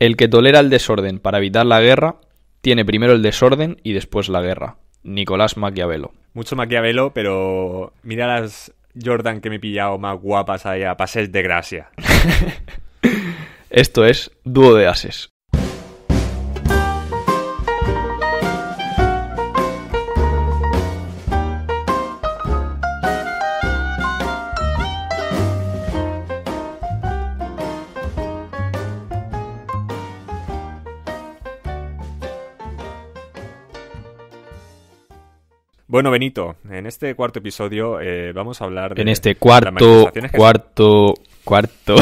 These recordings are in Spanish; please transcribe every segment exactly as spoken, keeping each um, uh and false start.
El que tolera el desorden para evitar la guerra, tiene primero el desorden y después la guerra. Nicolás Maquiavelo. Mucho Maquiavelo, pero mira las Jordan que me he pillado más guapas ahí a Paseo de Gracia. Esto es Dúo de Ases. Bueno, Benito, en este cuarto episodio eh, vamos a hablar de... En este cuarto, las cuarto, se... cuarto...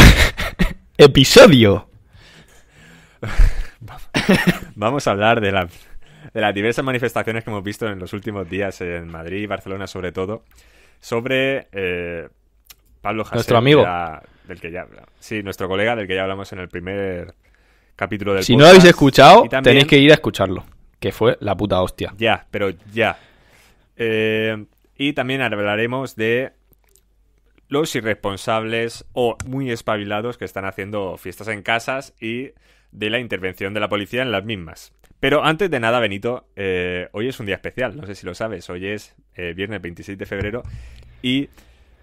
¡Episodio! Vamos a hablar de, la, de las diversas manifestaciones que hemos visto en los últimos días en Madrid y Barcelona, sobre todo, sobre eh, Pablo Hasél. Nuestro amigo. De la, del que ya, sí, nuestro colega, del que ya hablamos en el primer capítulo del si podcast. Si no lo habéis escuchado, también, tenéis que ir a escucharlo, que fue la puta hostia. Ya, pero ya... Eh, y también hablaremos de los irresponsables o muy espabilados que están haciendo fiestas en casas y de la intervención de la policía en las mismas. Pero antes de nada, Benito, eh, hoy es un día especial, no sé si lo sabes. Hoy es eh, viernes veintiséis de febrero y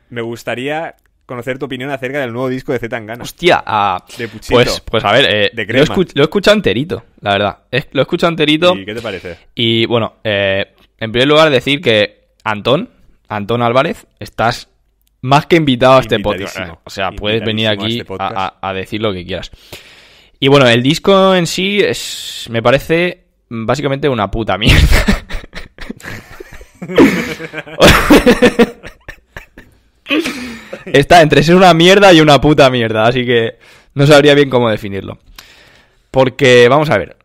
me gustaría conocer tu opinión acerca del nuevo disco de C. Tangana. Hostia, ah, de Puchito, pues, pues a ver, eh, de lo, escu- lo he escuchado enterito, la verdad. Es, lo he escuchado enterito. ¿Y qué te parece? Y bueno, eh... en primer lugar, decir que Antón, Antón Álvarez, estás más que invitado a este podcast. O sea, puedes venir aquí a, este a, a decir lo que quieras. Y bueno, el disco en sí es, me parece básicamente una puta mierda. Está entre ser una mierda y una puta mierda, así que no sabría bien cómo definirlo. Porque, vamos a ver,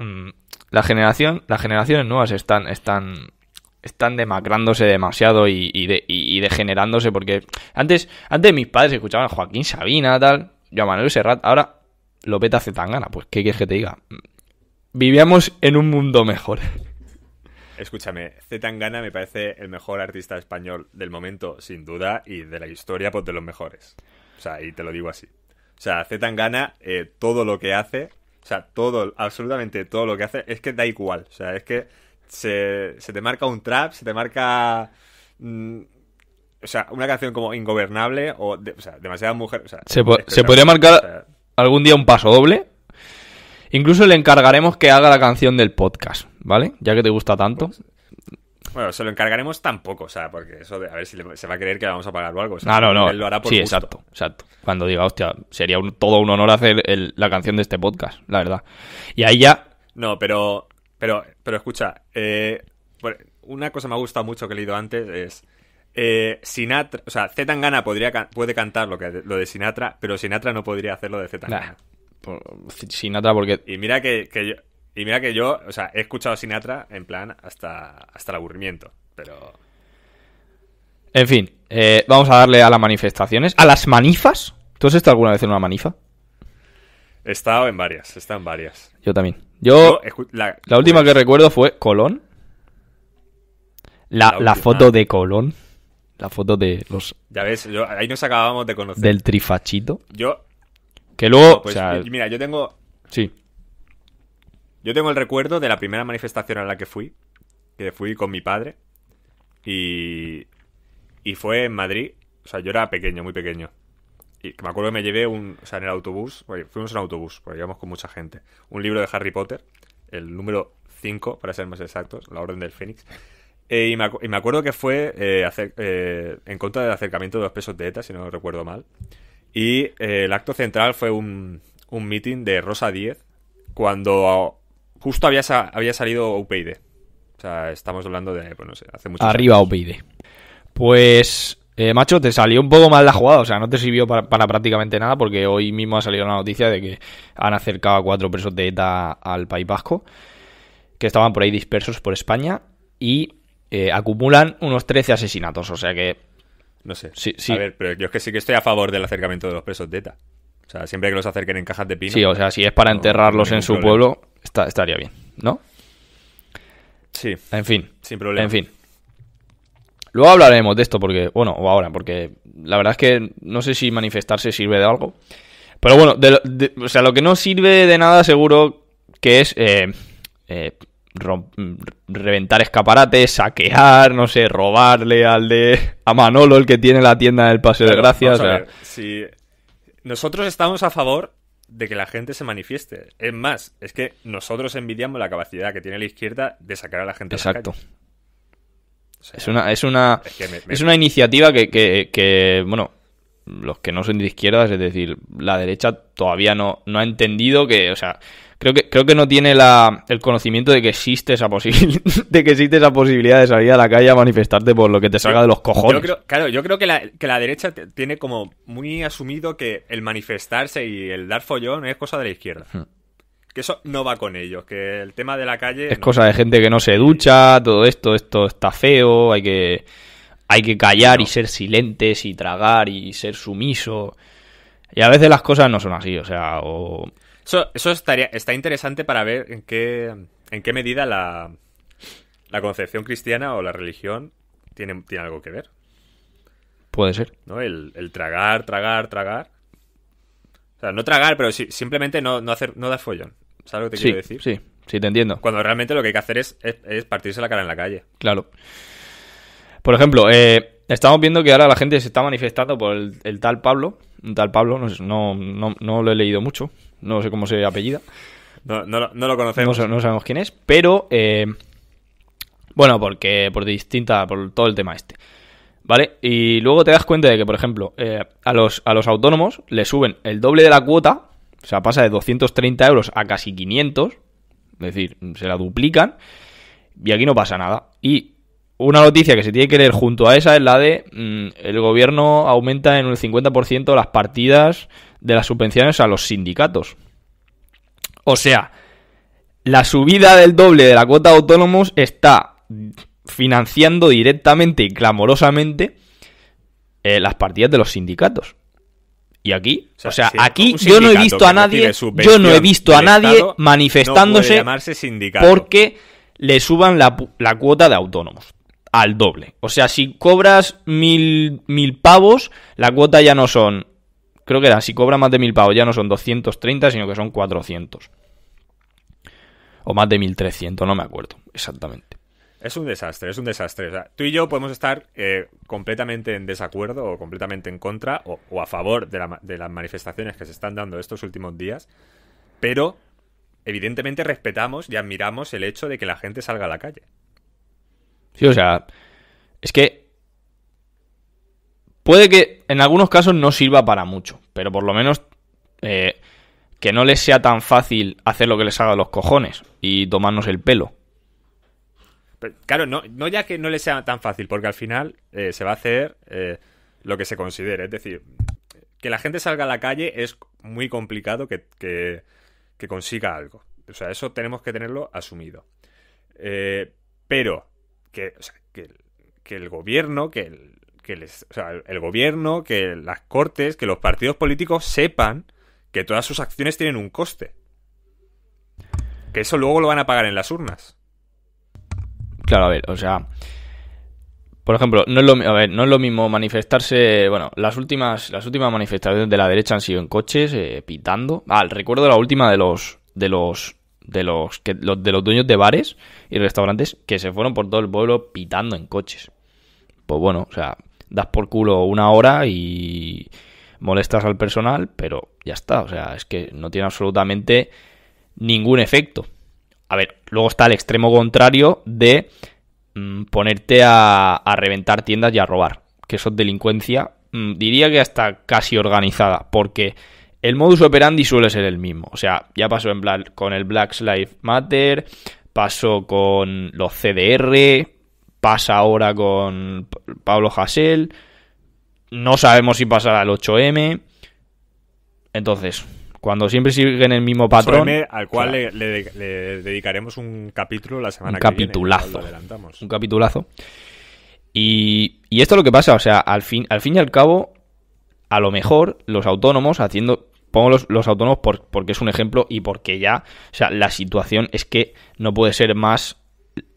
la generación, las generaciones nuevas están... están están demacrándose demasiado y, y, de, y, y degenerándose, porque antes antes mis padres escuchaban a Joaquín Sabina, tal, yo a Manuel Serrat, ahora lo peta C. Tangana. Pues qué quieres que te diga, vivíamos en un mundo mejor. Escúchame, C. Tangana me parece el mejor artista español del momento, sin duda, y de la historia, pues de los mejores, o sea, y te lo digo así. O sea, C. Tangana, eh, todo lo que hace, o sea, todo, absolutamente todo lo que hace, es que da igual, o sea, es que Se, se te marca un trap, se te marca... Mm, o sea, una canción como Ingobernable o, de, o sea, Demasiadas Mujeres... O sea, se, po- se podría marcar, o sea, algún día un paso doble. Incluso le encargaremos que haga la canción del podcast, ¿vale? Ya que te gusta tanto. Pues, bueno, se lo encargaremos tampoco, o sea, porque eso de, a ver si le, se va a creer que le vamos a pagar o algo. O sea, no, no, no. Él lo hará por sí, gusto. exacto, exacto. Cuando diga, hostia, sería un, todo un honor hacer el, la canción de este podcast, la verdad. Y ahí ya... No, pero... Pero, pero escucha, eh, una cosa me ha gustado mucho que he leído antes es eh, Sinatra, o sea, C. Tangana podría, puede cantar lo, que, lo de Sinatra, pero Sinatra no podría hacer lo de C. Tangana. Nah, Sinatra porque... Y mira que, que yo, y mira que yo, o sea, he escuchado Sinatra en plan hasta, hasta el aburrimiento, pero... En fin, eh, vamos a darle a las manifestaciones, a las manifas. ¿Tú has estado alguna vez en una manifa? He estado en varias, he estado en varias. Yo también. Yo, no, la, la última que recuerdo fue Colón. La, la, la foto de Colón. La foto de los... Ya ves, yo, ahí nos acabamos de conocer. Del trifachito. Yo... Que luego... No, pues, o sea, mira, yo tengo... Sí. Yo tengo el recuerdo de la primera manifestación a la que fui. Que fui con mi padre. Y... Y fue en Madrid. O sea, yo era pequeño, muy pequeño. Y me acuerdo que me llevé un... O sea, en el autobús... Bueno, fuimos en autobús, porque íbamos con mucha gente. Un libro de Harry Potter, el número cinco, para ser más exactos, La Orden del Phoenix. Eh, y, me, y me acuerdo que fue eh, hacer, eh, en contra del acercamiento de los presos de ETA, si no recuerdo mal. Y eh, el acto central fue un, un meeting de Rosa diez, cuando justo había, sa- había salido O P Y D. O sea, estamos hablando de... Pues no sé, hace mucho tiempo. Arriba O P Y D. Pues... Eh, macho, te salió un poco mal la jugada, o sea, no te sirvió para, para prácticamente nada, porque hoy mismo ha salido la noticia de que han acercado a cuatro presos de ETA al País Vasco, que estaban por ahí dispersos por España, y eh, acumulan unos trece asesinatos, o sea que... No sé, sí, sí. A ver, pero yo es que sí que estoy a favor del acercamiento de los presos de ETA. O sea, siempre que los acerquen en cajas de pino... Sí, o sea, si es para no, enterrarlos no en su problema. Pueblo, está, estaría bien, ¿no? Sí. En fin. Sin problema. En fin. Luego hablaremos de esto porque, bueno, o ahora, porque la verdad es que no sé si manifestarse sirve de algo. Pero bueno, de, de, o sea, lo que no sirve de nada seguro que es eh, eh, romp, reventar escaparates, saquear, no sé, robarle al de a Manolo, el que tiene la tienda del Paseo de Gracia. O sea, si nosotros estamos a favor de que la gente se manifieste. Es más, es que nosotros envidiamos la capacidad que tiene la izquierda de sacar a la gente. Exacto. O sea, es una, es una, es que me, me... es una iniciativa que, que, que, bueno, los que no son de izquierdas, es decir, la derecha todavía no, no ha entendido que, o sea, creo que, creo que no tiene la, el conocimiento de que existe esa posibil- de que existe esa posibilidad de salir a la calle a manifestarte por lo que te salga yo, de los cojones. Yo creo, claro, yo creo que la, que la derecha t- tiene como muy asumido que el manifestarse y el dar follón es cosa de la izquierda. Hmm. Que eso no va con ellos, que el tema de la calle... Es no. Cosa de gente que no se ducha, todo esto, esto está feo, hay que, hay que callar no. y ser silentes y tragar y ser sumiso. Y a veces las cosas no son así, o sea... O... Eso, eso estaría, está interesante para ver en qué, en qué medida la, la concepción cristiana o la religión tiene, tiene algo que ver. Puede ser. ¿No? El, el tragar, tragar, tragar. O sea, no tragar, pero sí, simplemente no, no hacer no dar follón. ¿Sabes lo que te sí, quiero decir? Sí, sí, te entiendo. Cuando realmente lo que hay que hacer es, es, es partirse la cara en la calle. Claro. Por ejemplo, eh, estamos viendo que ahora la gente se está manifestando por el, el tal Pablo. Un tal Pablo, no, sé, no, no, no lo he leído mucho. No sé cómo se apellida. No, no, no lo conocemos. No, no sabemos quién es, pero... Eh, bueno, porque por distinta... Por todo el tema este. ¿Vale? Y luego te das cuenta de que, por ejemplo, eh, a los a los autónomos le suben el doble de la cuota, o sea, pasa de doscientos treinta euros a casi quinientos, es decir, se la duplican, y aquí no pasa nada. Y una noticia que se tiene que leer junto a esa es la de mmm, el gobierno aumenta en un cincuenta por ciento las partidas de las subvenciones a los sindicatos. O sea, la subida del doble de la cuota de autónomos está... financiando directamente y clamorosamente eh, las partidas de los sindicatos. Y aquí, o sea, o sea sí, aquí yo no he visto a nadie, yo no he visto a nadie manifestándose no porque le suban la, la cuota de autónomos al doble. O sea, si cobras mil, mil pavos, la cuota ya no son, creo que era, si cobras más de mil pavos ya no son doscientos treinta, sino que son cuatrocientos. O más de mil trescientos, no me acuerdo exactamente. Es un desastre, es un desastre. O sea, tú y yo podemos estar eh, completamente en desacuerdo o completamente en contra o, o a favor de, la, de las manifestaciones que se están dando estos últimos días, pero evidentemente respetamos y admiramos el hecho de que la gente salga a la calle. Sí, o sea, es que puede que en algunos casos no sirva para mucho, pero por lo menos eh, que no les sea tan fácil hacer lo que les haga los cojones y tomarnos el pelo. Pero, claro, no, no ya que no le sea tan fácil, porque al final eh, se va a hacer eh, lo que se considere. Es decir, que la gente salga a la calle es muy complicado que, que, que consiga algo. O sea, eso tenemos que tenerlo asumido. Eh, pero que, o sea, que, que el gobierno, que, el, que les, o sea, el gobierno, que las cortes, que los partidos políticos sepan que todas sus acciones tienen un coste. Que eso luego lo van a pagar en las urnas. Claro, a ver, o sea, por ejemplo, no es lo, a ver, no es lo mismo manifestarse, bueno, las últimas las últimas manifestaciones de la derecha han sido en coches, eh, pitando. Ah, recuerdo la última de los de los de los que los, de los dueños de bares y restaurantes que se fueron por todo el pueblo pitando en coches. Pues bueno, o sea, das por culo una hora y molestas al personal, pero ya está, o sea, es que no tiene absolutamente ningún efecto. A ver, luego está el extremo contrario de mmm, ponerte a, a reventar tiendas y a robar, que eso es delincuencia, mmm, diría que hasta casi organizada, porque el modus operandi suele ser el mismo. O sea, ya pasó en Black, con el Black Lives Matter, pasó con los C D R, pasa ahora con Pablo Hasél, no sabemos si pasará al ocho eme, entonces... Cuando siempre siguen el mismo patrón... Al cual claro. le, le, le dedicaremos un capítulo la semana un que capitulazo, viene. Lo adelantamos. Un capitulazo. Y, y esto es lo que pasa. O sea, al fin, al fin y al cabo, a lo mejor los autónomos haciendo... Pongo los, los autónomos por, porque es un ejemplo y porque ya... O sea, la situación es que no puede ser más,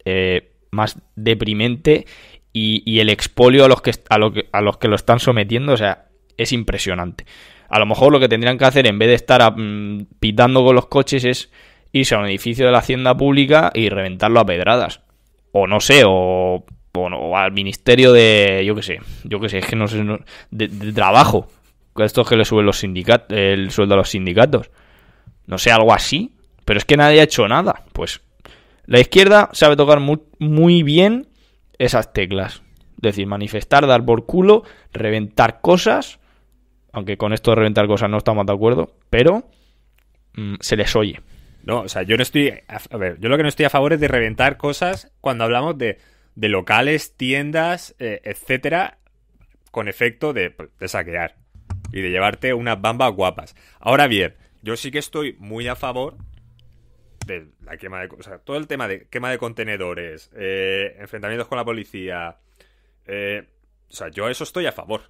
eh, más deprimente y, y el expolio a los que, a, lo, a los que lo están sometiendo, o sea, es impresionante. A lo mejor lo que tendrían que hacer, en vez de estar a, mm, pitando con los coches, es irse a un edificio de la Hacienda Pública y reventarlo a pedradas. O no sé, o, o, no, o al Ministerio de... yo qué sé, yo qué sé, es que no sé... No, de, de trabajo. Estos que le suben los sindicatos, el sueldo a los sindicatos. No sé, algo así. Pero es que nadie ha hecho nada. Pues la izquierda sabe tocar muy, muy bien esas teclas. Es decir, manifestar, dar por culo, reventar cosas. Aunque con esto de reventar cosas no estamos de acuerdo. Pero mmm, se les oye. No, o sea, yo no estoy... A, a ver, yo lo que no estoy a favor es de reventar cosas cuando hablamos de, de locales, tiendas, eh, etcétera, con efecto de, de saquear y de llevarte unas bambas guapas. Ahora bien, yo sí que estoy muy a favor de la quema de... O sea, todo el tema de quema de contenedores, eh, enfrentamientos con la policía... Eh, o sea, yo a eso estoy a favor.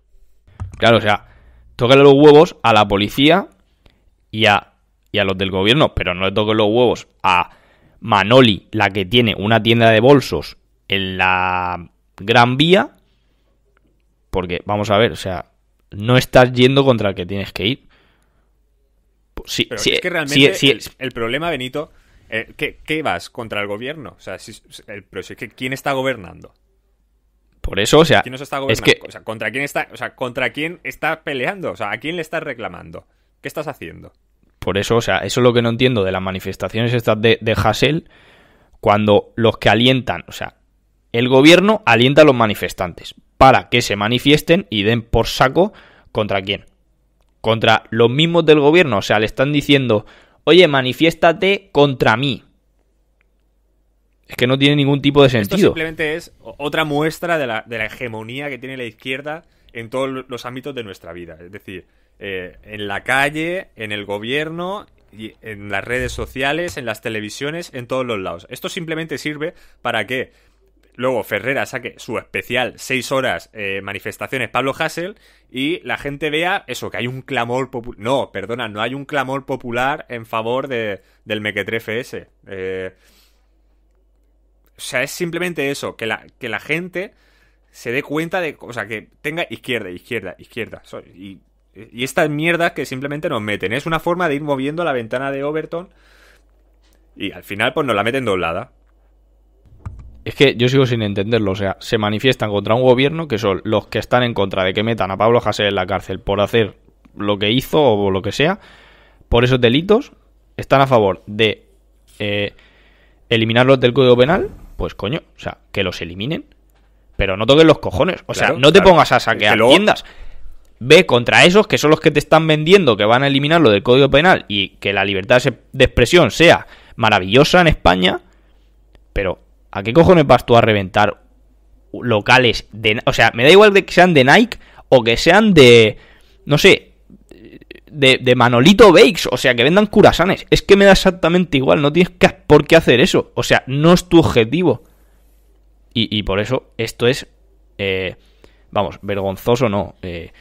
Claro, o sea, tócale los huevos a la policía y a... y a los del gobierno, pero no le toquen los huevos a Manoli, la que tiene una tienda de bolsos en la Gran Vía, porque, vamos a ver, o sea, no estás yendo contra el que tienes que ir. Sí, pero sí, es que realmente sí, sí, el, el problema, Benito, eh, ¿qué, ¿qué vas? ¿Contra el gobierno? O sea, si, el, pero si es que ¿quién está gobernando? Por eso, o sea... ¿Quién nos está gobernando? Es que... o sea, ¿contra quién está, o sea, ¿contra quién estás peleando? O sea, ¿a quién le estás reclamando? ¿Qué estás haciendo? Por eso, o sea, eso es lo que no entiendo de las manifestaciones estas de, de Hasél, cuando los que alientan, o sea, el gobierno alienta a los manifestantes para que se manifiesten y den por saco ¿contra quién? Contra los mismos del gobierno, o sea, le están diciendo, oye, manifiéstate contra mí. Es que no tiene ningún tipo de sentido. Esto simplemente es otra muestra de la, de la hegemonía que tiene la izquierda en todos los ámbitos de nuestra vida, es decir... Eh, en la calle, en el gobierno, y en las redes sociales, en las televisiones, en todos los lados. Esto simplemente sirve para que luego Ferreras saque su especial seis horas eh, manifestaciones Pablo Hasél y la gente vea eso, que hay un clamor popular. No, perdona, no hay un clamor popular en favor de, del mequetrefe ese. Eh, o sea, es simplemente eso, que la, que la gente se dé cuenta de... O sea, que tenga izquierda, izquierda, izquierda. Y... Y estas mierdas que simplemente nos meten. Es una forma de ir moviendo la ventana de Overton. Y al final, pues nos la meten doblada. Es que yo sigo sin entenderlo. O sea, se manifiestan contra un gobierno que son los que están en contra de que metan a Pablo Hasél en la cárcel por hacer lo que hizo o lo que sea. Por esos delitos. Están a favor de eh, eliminarlos del Código Penal. Pues coño, o sea, que los eliminen. Pero no toquen los cojones. O claro, sea, no te claro. pongas a saquear luego... tiendas. Ve contra esos que son los que te están vendiendo que van a eliminarlo del Código Penal y que la libertad de expresión sea maravillosa en España. Pero, ¿a qué cojones vas tú a reventar locales de... O sea, me da igual de que sean de Nike o que sean de... No sé, de, de Manolito Bakes. O sea, que vendan curasanes. Es que me da exactamente igual. No tienes que, por qué hacer eso. O sea, no es tu objetivo. Y, y por eso esto es... Eh, vamos, vergonzoso no... Eh,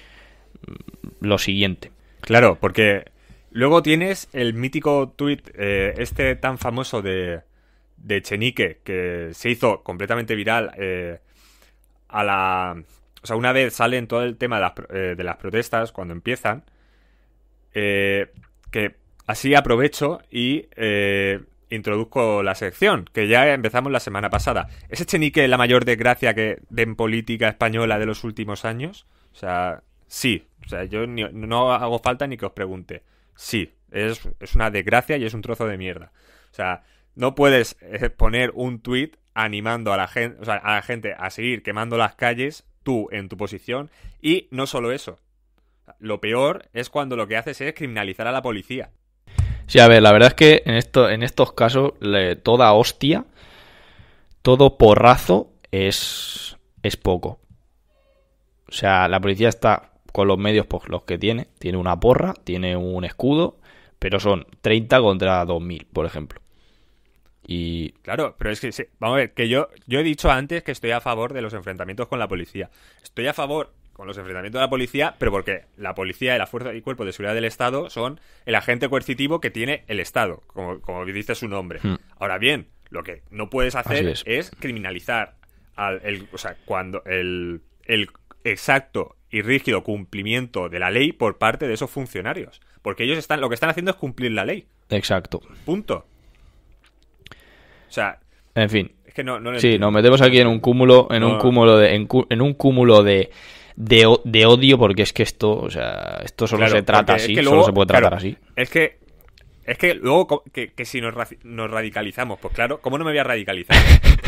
lo siguiente. Claro, porque luego tienes el mítico tuit eh, este tan famoso de, de Echenique, que se hizo completamente viral eh, a la... O sea, una vez salen todo el tema de las, eh, de las protestas, cuando empiezan, eh, que así aprovecho y eh, introduzco la sección, que ya empezamos la semana pasada. ¿Es Echenique la mayor desgracia que de en política española de los últimos años? O sea... Sí, o sea, yo ni, no hago falta ni que os pregunte. Sí, es, es una desgracia y es un trozo de mierda. O sea, no puedes poner un tuit animando a la gente, o sea, a la gente a seguir quemando las calles, tú en tu posición, y no solo eso. Lo peor es cuando lo que haces es criminalizar a la policía. Sí, a ver, la verdad es que en, esto, en estos casos le, toda hostia, todo porrazo es, es poco. O sea, la policía está... con los medios pues los que tiene, tiene una porra, tiene un escudo, pero son treinta contra dos mil, por ejemplo. Y claro, pero es que sí, vamos a ver, que yo yo he dicho antes que estoy a favor de los enfrentamientos con la policía. Estoy a favor con los enfrentamientos de la policía, pero porque la policía y la fuerza y cuerpo de seguridad del Estado son el agente coercitivo que tiene el Estado, como, como dice su nombre. Hmm. Ahora bien, lo que no puedes hacer es. es criminalizar al el, o sea, cuando el el exacto y rígido cumplimiento de la ley por parte de esos funcionarios. Porque ellos están, lo que están haciendo es cumplir la ley. Exacto. Punto. O sea, en fin. Es que no, no lo sí, entiendo. Nos metemos aquí en un cúmulo, en no. un cúmulo de, en, en un cúmulo de, de, de odio, porque es que esto, o sea, esto solo claro, se trata así, es que luego, solo se puede tratar claro, así. Es que, es que luego que, que si nos, nos radicalizamos, pues claro, ¿cómo no me voy a radicalizar?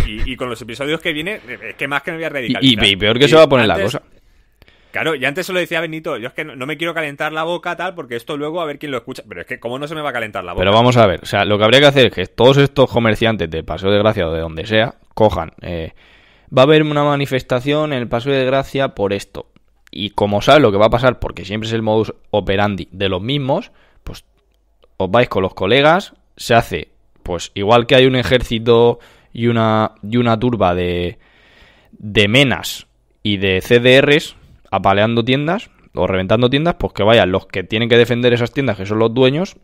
y, y con los episodios que viene, es que más que me voy a radicalizar. Y, y peor que y se va a poner antes, la cosa. Claro, y antes se lo decía Benito, yo es que no, no me quiero calentar la boca tal, porque esto luego a ver quién lo escucha. Pero es que ¿cómo no se me va a calentar la boca? Pero vamos a ver, o sea, lo que habría que hacer es que todos estos comerciantes de Paseo de Gracia o de donde sea, cojan, eh, va a haber una manifestación en el Paseo de Gracia por esto. Y como sabes lo que va a pasar, porque siempre es el modus operandi de los mismos, pues os vais con los colegas, se hace, pues igual que hay un ejército y una, y una turba de, de menas y de C D Rs... apaleando tiendas o reventando tiendas, pues que vayan los que tienen que defender esas tiendas, que son los dueños,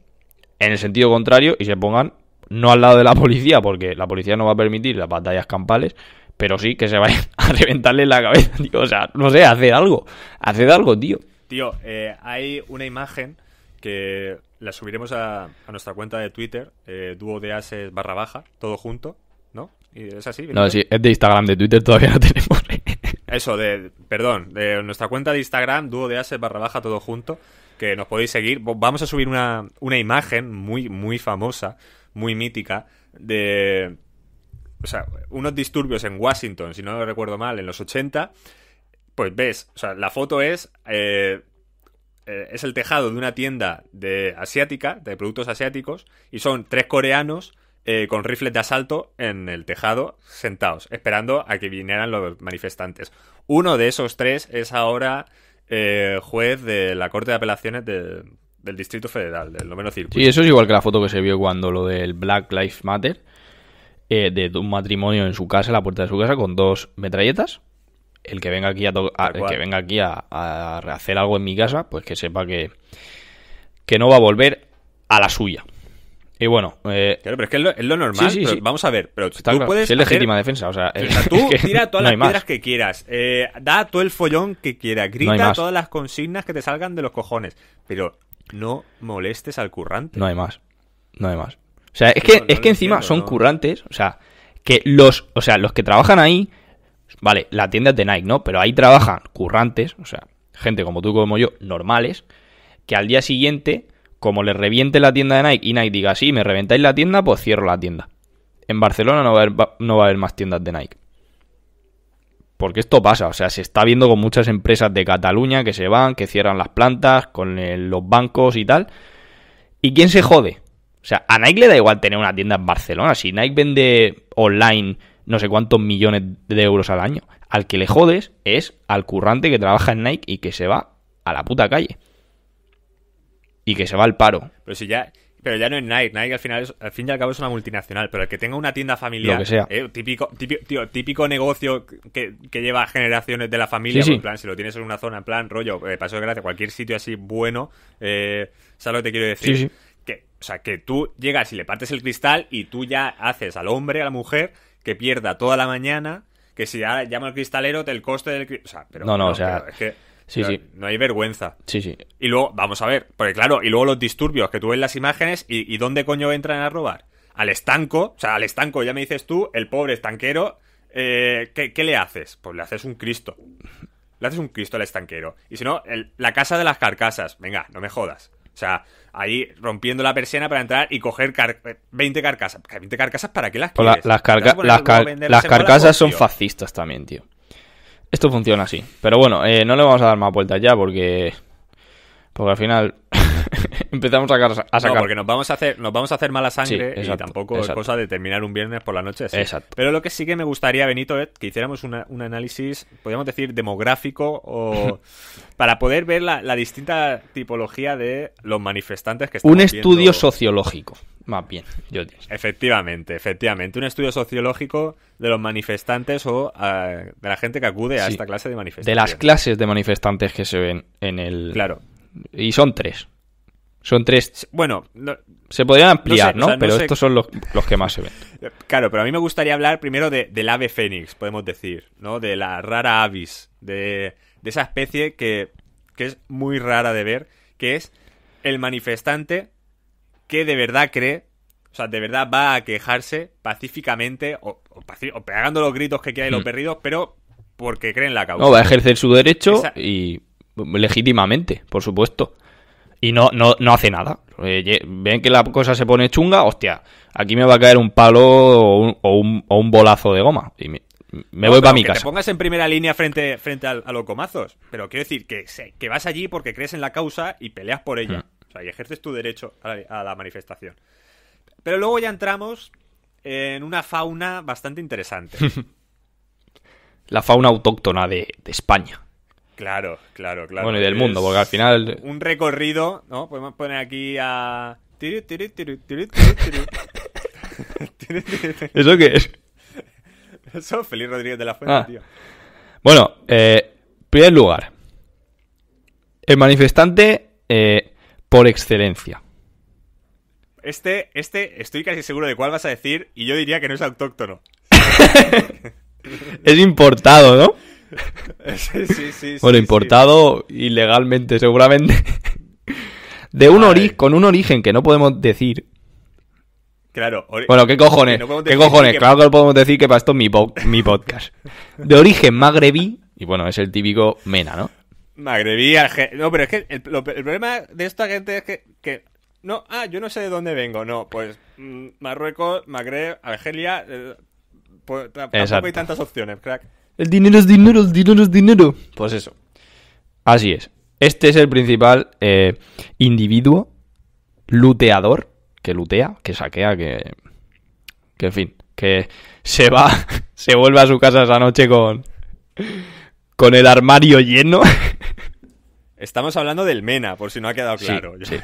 en el sentido contrario, y se pongan no al lado de la policía, porque la policía no va a permitir las batallas campales, pero sí que se vayan a reventarle la cabeza, tío. O sea, no sé, hacer algo, hacer algo, tío. Tío, eh, hay una imagen que la subiremos a, a nuestra cuenta de Twitter, eh, Dúo de Ases barra baja, todo junto, ¿no? ¿Y es así? No, sí, es de Instagram, de Twitter todavía no tenemos. Eso, de, perdón, de nuestra cuenta de Instagram, Dúo de Ases barra baja, todo junto, que nos podéis seguir. Vamos a subir una, una imagen muy, muy famosa, muy mítica, de, o sea, unos disturbios en Washington, si no recuerdo mal, en los ochenta. Pues ves, o sea, la foto es, eh, eh, es el tejado de una tienda de asiática, de productos asiáticos, y son tres coreanos, Eh, con rifles de asalto en el tejado, sentados, esperando a que vinieran los manifestantes. Uno de esos tres es ahora eh, juez de la Corte de Apelaciones de, del Distrito Federal, del Noveno Circuito. Sí, eso es igual que la foto que se vio cuando lo del Black Lives Matter, eh, de un matrimonio en su casa, en la puerta de su casa, con dos metralletas. El que venga aquí a, to- a, el que venga aquí a, a hacer algo en mi casa, pues que sepa que, que no va a volver a la suya. Y bueno, eh... claro, pero es que es lo, es lo normal. Sí, sí, pero sí. Vamos a ver, pero está tú claro, puedes. Si es hacer... legítima defensa, o sea, es... o sea tú tira todas no las piedras más. Que quieras, eh, da todo el follón que quieras, grita no todas las consignas que te salgan de los cojones, pero no molestes al currante. No hay más, no hay más. O sea, es no, que no es que encima entiendo, son no. currantes, o sea, que los, o sea, los que trabajan ahí, vale, la tienda es de Nike, ¿no? Pero ahí trabajan currantes, o sea, gente como tú como yo, normales, que al día siguiente, como les reviente la tienda de Nike y Nike diga, sí, me reventáis la tienda, pues cierro la tienda. En Barcelona no va a haber, no va a haber más tiendas de Nike. Porque esto pasa, o sea, se está viendo con muchas empresas de Cataluña que se van, que cierran las plantas, con el, los bancos y tal. ¿Y quién se jode? O sea, a Nike le da igual tener una tienda en Barcelona. Si Nike vende online no sé cuántos millones de euros al año, al que le jodes es al currante que trabaja en Nike y que se va a la puta calle. Y que se va al paro. Pero si ya pero ya no es Nike. Nike al final es, al fin y al cabo es una multinacional. Pero el que tenga una tienda familiar... Lo que sea. Eh, típico, típico, tío, típico negocio que, que lleva generaciones de la familia. Sí, sí. En plan, si lo tienes en una zona, en plan, rollo, eh, Paseo de Gracia, cualquier sitio así bueno. Eh, ¿sabes lo que te quiero decir? Sí, sí. Que, o sea, que tú llegas y le partes el cristal y tú ya haces al hombre, a la mujer, que pierda toda la mañana, que si ya llama al cristalero, te el coste del cristal... O sea, pero... No, no, no o sea... Pero, es que, Sí, sí. No hay vergüenza. Sí, sí. Y luego, vamos a ver, porque claro, y luego los disturbios que tú ves las imágenes y, y ¿dónde coño entran a robar? Al estanco, o sea, al estanco, ya me dices tú, el pobre estanquero, eh, ¿qué, ¿qué le haces? Pues le haces un Cristo. Le haces un Cristo al estanquero. Y si no, el, la casa de las carcasas, venga, no me jodas. O sea, ahí rompiendo la persiana para entrar y coger car- veinte carcasas. ¿veinte carcasas para qué las quieres? La, las, carca- las, car- las carcasas son fascistas también, tío. Esto funciona así. Pero bueno, eh, no le vamos a dar más vueltas ya porque... Porque al final empezamos a, ca- a sacar... No, porque nos vamos a hacer, nos vamos a hacer mala sangre sí, exacto, y tampoco exacto. es cosa de terminar un viernes por la noche. Sí. Exacto. Pero lo que sí que me gustaría, Benito, es que hiciéramos una, un análisis, podríamos decir, demográfico o para poder ver la, la distinta tipología de los manifestantes que estamos viendo. Un estudio viendo... sociológico, más bien. Yo diría. Efectivamente, efectivamente. Un estudio sociológico de los manifestantes o a, de la gente que acude a sí, esta clase de manifestantes. De las clases de manifestantes que se ven en el... Claro. Y son tres. Son tres. Bueno, no, se podrían ampliar, ¿no? Sé, ¿no? O sea, no pero sé... estos son los, los que más se ven. Claro, pero a mí me gustaría hablar primero de, del ave fénix, podemos decir, ¿no? De la rara avis, de de esa especie que, que es muy rara de ver, que es el manifestante que de verdad cree, o sea, de verdad va a quejarse pacíficamente o, o, o pegando los gritos que quieran y los berridos, mm. pero porque cree en la causa. No, va a ejercer su derecho esa... y legítimamente, por supuesto. Y no, no, no hace nada. Eh, ven que la cosa se pone chunga, hostia, aquí me va a caer un palo o un, o un, o un bolazo de goma. Y me, me no, voy para mi casa. Que te pongas en primera línea frente, frente a, a los comazos. Pero quiero decir que, que vas allí porque crees en la causa y peleas por ella. Mm. O sea, y ejerces tu derecho a la, a la manifestación. Pero luego ya entramos en una fauna bastante interesante. La fauna autóctona de, de España. Claro, claro, claro. Bueno, y del mundo, porque al final... Un recorrido, ¿no? Podemos poner aquí a... ¿Eso qué es? Eso, Feliz Rodríguez de la Fuente, ah. tío. Bueno, eh, primer lugar. El manifestante eh, por excelencia. Este, este, estoy casi seguro de cuál vas a decir, y yo diría que no es autóctono. Es importado, ¿no? Sí, sí, sí, bueno, sí, importado sí. ilegalmente, seguramente. De un origen, con un origen que no podemos decir. Claro. Ori... Bueno, ¿qué cojones? No ¿Qué cojones? Que... Claro que lo podemos decir, que para esto es mi, po mi podcast. De origen magrebí. Y bueno, es el típico mena, ¿no? Magrebí, arge... No, pero es que el, lo, el problema de esta gente es que... que... No, ah, yo no sé de dónde vengo. No, pues mm, Marruecos, Magreb, Argelia... Eh, pues, tampoco hay tantas opciones, crack. El dinero es dinero, el dinero es dinero. Pues eso. Así es. Este es el principal eh, individuo luteador, que lutea, que saquea, que... Que en fin, que se va, se vuelve a su casa esa noche con... Con el armario lleno. Estamos hablando del mena, por si no ha quedado claro. Sí, sí.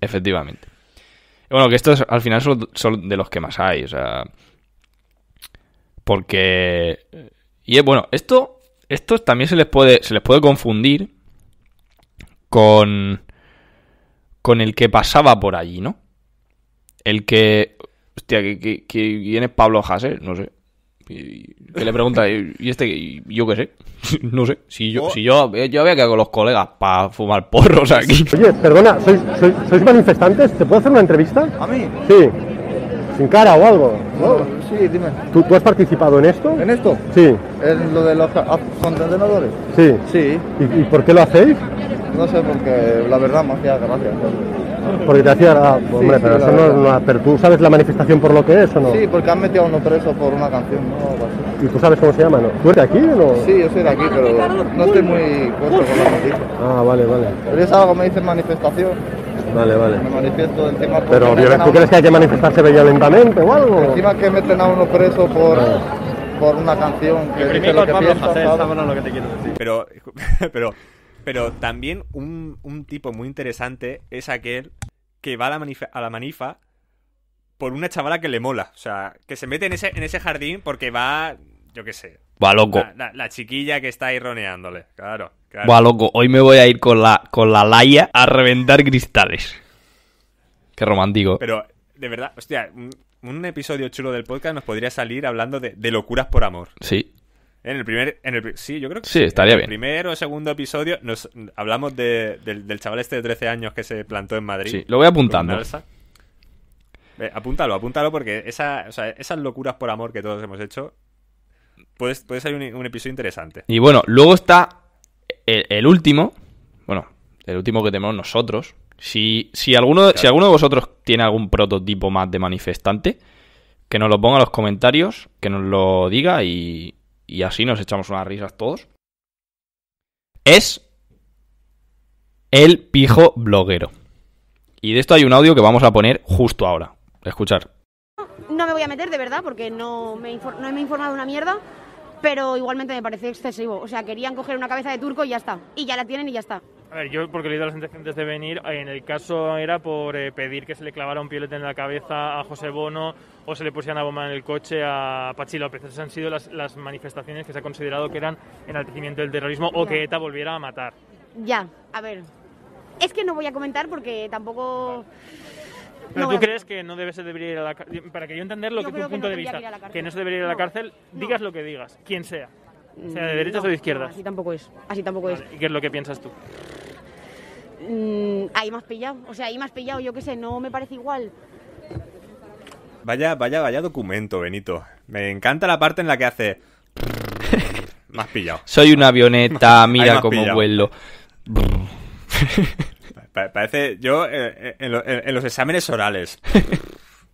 Efectivamente. Bueno, que estos al final son, son de los que más hay, o sea... Porque... Y bueno, esto, esto también se les puede, se les puede confundir con, con el que pasaba por allí, ¿no? El que... Hostia, que, que, que ¿quién es Pablo Hasél? No sé. Que le pregunta, ¿y este qué? Yo qué sé. No sé. Si yo, oh. si yo, yo había quedado con los colegas para fumar porros aquí. Oye, perdona, ¿sois, sois, sois manifestantes? ¿Te puedo hacer una entrevista? ¿A mí? Sí. ¿Sin cara o algo? No, sí, dime. ¿Tú, ¿Tú has participado en esto? ¿En esto? Sí. ¿En lo de los contenedores? Sí. Sí. ¿Y, ¿Y por qué lo hacéis? No sé, porque la verdad me hacía gracia. Porque te hacía... Ah, pues, sí, hombre, sí, pero, eso no, no, pero ¿tú sabes la manifestación por lo que es o no? Sí, porque han metido a uno preso por una canción, ¿no? ¿Y tú sabes cómo se llama, no? ¿Tú eres de aquí o no? Sí, yo soy de aquí, pero no estoy muy puesto con la noticia. Ah, vale, vale. Pero es algo que me dicen manifestación. Vale, vale. Me manifiesto encima... Pero ¿tú, ¿tú crees que hay que manifestarse violentamente o algo? Encima que meten a uno preso por, ah. por una canción que dice lo que piensa, ¿sabes? Lo que te quiero decir. Pero, pero, pero también un, un tipo muy interesante es aquel que va a la, manifa, a la manifa por una chavala que le mola. O sea, que se mete en ese, en ese jardín porque va... Yo qué sé. Va loco. La, la, la chiquilla que está ahí roneándole, claro. Claro. Buah, loco, hoy me voy a ir con la con la Laia a reventar cristales. Qué romántico. Pero, de verdad, hostia, un, un episodio chulo del podcast nos podría salir hablando de, de locuras por amor. Sí. En el primer... En el, sí, yo creo que sí. Sí, estaría bien. En el bien. Primer o segundo episodio nos hablamos de, del, del chaval este de trece años que se plantó en Madrid. Sí, lo voy apuntando. Eh, apúntalo, apúntalo porque esa, o sea, esas locuras por amor que todos hemos hecho puede ser un, un episodio interesante. Y bueno, luego está... El, el último, bueno, el último que tenemos nosotros. Si, si, alguno, claro. si alguno de vosotros tiene algún prototipo más de manifestante, que nos lo ponga en los comentarios, que nos lo diga y, y así nos echamos unas risas todos. Es el pijo bloguero. Y de esto hay un audio que vamos a poner justo ahora. Escuchar. No me voy a meter de verdad porque no me, no me he informado una mierda. Pero igualmente me parece excesivo. O sea, querían coger una cabeza de turco y ya está. Y ya la tienen y ya está. A ver, yo porque le he leído a la sentencia antes de venir, en el caso era por eh, pedir que se le clavara un piolete en la cabeza a José Bono o se le pusieran una bomba en el coche a Pachi López. Esas han sido las, las manifestaciones que se ha considerado que eran enaltecimiento del terrorismo o ya. que ETA volviera a matar. Ya, a ver. Es que no voy a comentar porque tampoco... Vale. Pero no, tú crees que no debe, se debería ir a la cárcel. Para que yo entender lo yo que es tu punto que no de vista. Que no se debería ir a la cárcel, no. digas lo que digas, quien sea. O sea, ¿de derechas no, o de izquierdas? No, así tampoco es, así tampoco vale. es. ¿Y qué es lo que piensas tú? Mm, ahí me has pillado, o sea, ahí me has pillado, yo qué sé, no me parece igual. Vaya, vaya, vaya documento, Benito. Me encanta la parte en la que hace... Me has pillado. Soy una avioneta, mira cómo pillado. Vuelo. Parece yo eh, en, lo, en los exámenes orales.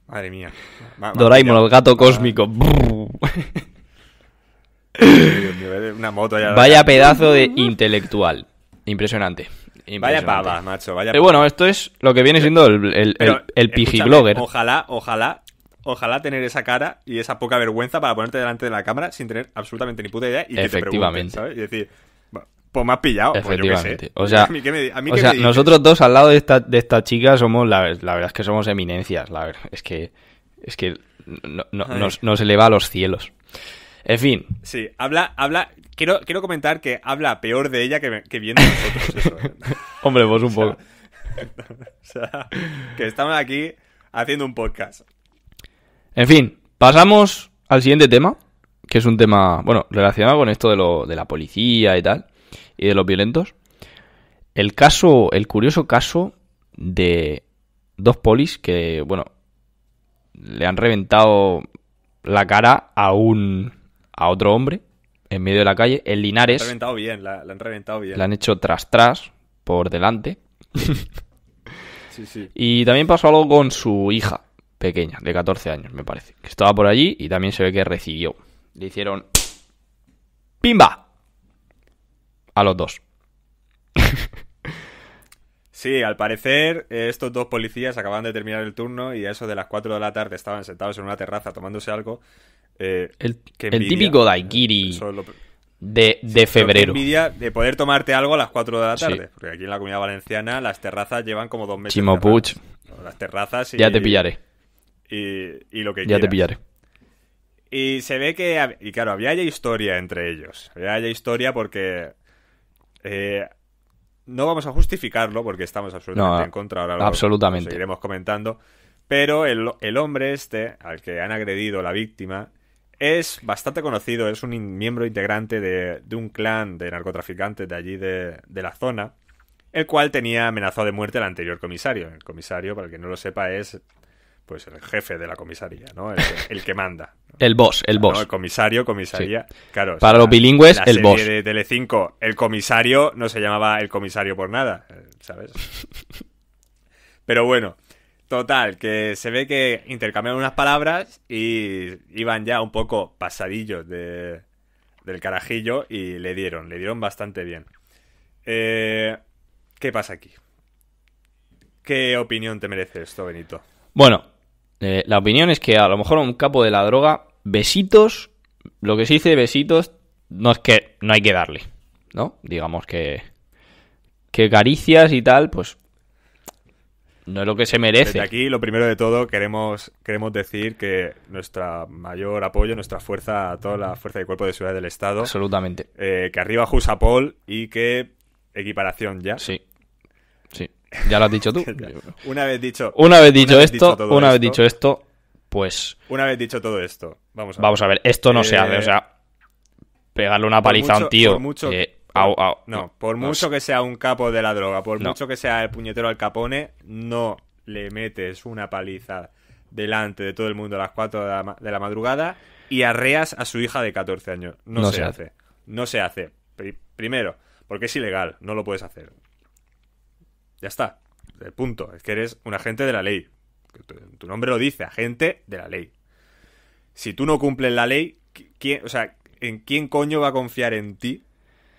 Madre mía. Ma, ma Doraemon, el gato cósmico. Una moto allá. Vaya pedazo de intelectual. Impresionante. Impresionante. Vaya pava, macho. Vaya pava. Pero bueno, esto es lo que viene siendo el, el, el, el pijiblogger. Ojalá, ojalá, ojalá tener esa cara y esa poca vergüenza para ponerte delante de la cámara sin tener absolutamente ni puta idea y que te pregunten, ¿sabes? Y decir... Pues me has pillado, efectivamente. Pues yo qué sé. O sea, ¿a mí qué me, a mí o qué sea me nosotros dos al lado de esta, de esta chica somos, la, la verdad es que somos eminencias, la verdad. Es que, es que no, no, nos, nos eleva a los cielos. En fin. Sí, habla, habla, quiero, quiero comentar que habla peor de ella que, que bien de nosotros. Eso, ¿eh? Hombre, pues un o poco. Sea, o sea, que estamos aquí haciendo un podcast. En fin, pasamos al siguiente tema, que es un tema, bueno, relacionado con esto de, lo, de la policía y tal. Y de los violentos. El caso, el curioso caso de dos polis que, bueno, le han reventado la cara a un a otro hombre en medio de la calle, en Linares. La han reventado bien, la, la han reventado bien. La han hecho tras tras por delante. Sí, sí. Y también pasó algo con su hija pequeña, de catorce años, me parece, que estaba por allí y también se ve que recibió. Le hicieron ¡pimba! A los dos. Sí, al parecer estos dos policías acababan de terminar el turno y a eso de las cuatro de la tarde estaban sentados en una terraza tomándose algo. Eh, el, el típico daiquiri lo... de, de sí, febrero. Envidia de poder tomarte algo a las cuatro de la tarde. Sí. Porque aquí en la Comunidad Valenciana las terrazas llevan como dos meses. Chimo Puig. Las terrazas y... Ya te pillaré. Y, y lo que Ya quieras. te pillaré. Y se ve que... Y claro, había ya historia entre ellos. Había ya historia porque... Eh, no vamos a justificarlo porque estamos absolutamente no, en contra. Ahora lo, absolutamente. lo seguiremos comentando. Pero el, el hombre este, al que han agredido la víctima, es bastante conocido. Es un in, miembro integrante de, de un clan de narcotraficantes de allí de, de la zona, el cual tenía amenazado de muerte al anterior comisario. El comisario, para el que no lo sepa, es pues el jefe de la comisaría, ¿no? El, el que manda. El boss, el boss. No, el comisario, comisaría. Sí. Claro, para o sea, los bilingües, el boss. En la serie de Telecinco, el comisario no se llamaba el comisario por nada, ¿sabes? Pero bueno, total, que se ve que intercambiaron unas palabras y iban ya un poco pasadillos de, del carajillo y le dieron, le dieron bastante bien. Eh, ¿Qué pasa aquí? ¿Qué opinión te merece esto, Benito? Bueno... Eh, la opinión es que a lo mejor un capo de la droga, besitos, lo que se dice besitos, no es que no hay que darle, ¿no? Digamos que, que caricias y tal, pues no es lo que se merece. Desde aquí, lo primero de todo, queremos, queremos decir que nuestro mayor apoyo, nuestra fuerza, a toda la fuerza de cuerpo de seguridad del Estado. Absolutamente. Eh, que arriba Jusapol y que equiparación ya. Sí, sí. Ya lo has dicho tú. Una vez dicho, una vez dicho una vez esto, dicho una vez esto, dicho esto, pues... Una vez dicho todo esto, vamos a ver. Vamos a ver, esto no eh, se hace, o sea, pegarle una paliza mucho, a un tío... Por mucho, eh, por, au, au, no, por no, mucho no. que sea un capo de la droga, por no. mucho que sea el puñetero Al Capone, no le metes una paliza delante de todo el mundo a las cuatro de la madrugada y arreas a su hija de catorce años. No, no se, se hace. hace. No se hace. Primero, porque es ilegal, no lo puedes hacer. Ya está, el punto. Es que eres un agente de la ley. Tu nombre lo dice, agente de la ley. Si tú no cumples la ley, ¿quién, o sea, ¿en quién coño va a confiar en ti?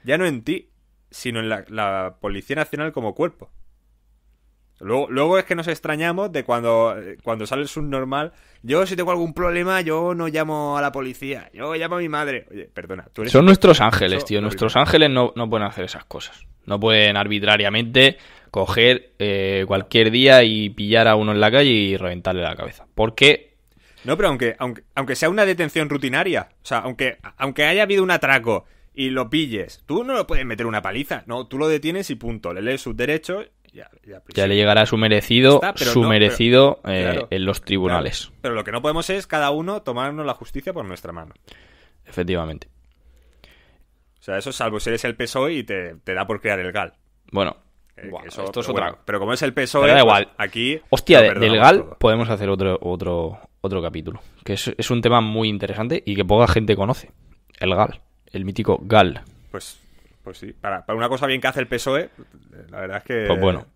Ya no en ti, sino en la, la Policía Nacional como cuerpo. Luego, luego es que nos extrañamos de cuando, cuando sale el subnormal. Yo, si tengo algún problema, yo no llamo a la policía. Yo llamo a mi madre. Oye, perdona. ¿tú eres Son nuestros ángeles, tío. Nuestros ángeles no, no pueden hacer esas cosas. No pueden arbitrariamente coger eh, cualquier día y pillar a uno en la calle y reventarle la cabeza. Porque... No, pero aunque, aunque, aunque sea una detención rutinaria. O sea, aunque, aunque haya habido un atraco y lo pilles, tú no lo puedes meter una paliza. No, tú lo detienes y punto. Le lees sus derechos... Ya, ya, ya le llegará su merecido, Está, su no, merecido pero, eh, claro, en los tribunales. Claro. Pero lo que no podemos es cada uno tomarnos la justicia por nuestra mano. Efectivamente. sea, eso salvo si eres el P S O E y te, te da por crear el GAL. Bueno, eh, wow, eso, esto es otra... Bueno, pero como es el P S O E, pero da igual. Pues aquí... Hostia, de, del GAL todo. Podemos hacer otro, otro, otro capítulo, que es, es un tema muy interesante y que poca gente conoce. El GAL, el mítico GAL. Pues, pues sí, para, para una cosa bien que hace el P S O E, la verdad es que... Pues bueno.